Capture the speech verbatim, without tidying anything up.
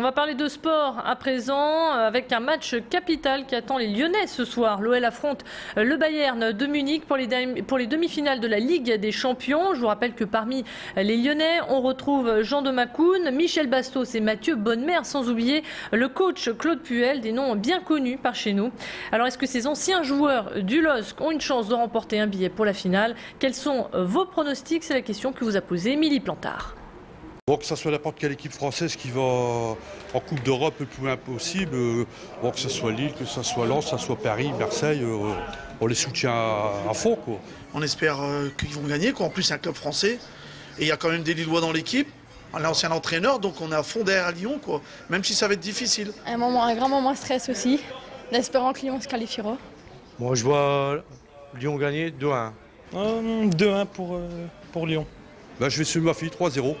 On va parler de sport à présent avec un match capital qui attend les Lyonnais ce soir. L'O L affronte le Bayern de Munich pour les demi-finales de la Ligue des Champions. Je vous rappelle que parmi les Lyonnais, on retrouve Jean de Macoune, Michel Bastos et Mathieu Bonnemer, sans oublier le coach Claude Puel, des noms bien connus par chez nous. Alors est-ce que ces anciens joueurs du L O S C ont une chance de remporter un billet pour la finale? Quels sont vos pronostics? C'est la question que vous a posée Émilie Plantard. Bon, que ce soit n'importe quelle équipe française qui va en Coupe d'Europe le plus loin possible, euh, bon, que ce soit Lille, que ce soit Lens, que ce soit Paris, Marseille, euh, on les soutient à, à fond, quoi. On espère euh, qu'ils vont gagner, quoi. En plus, c'est un club français et il y a quand même des Lillois dans l'équipe. On est ancien entraîneur, donc on est à fond derrière Lyon, quoi. Même si ça va être difficile. Un, moment, un grand moment de stress aussi, en espérant que Lyon se qualifiera. Moi, bon, je vois Lyon gagner deux à un. Euh, deux à un pour, euh, pour Lyon. Ben, je vais suivre ma fille trois zéro.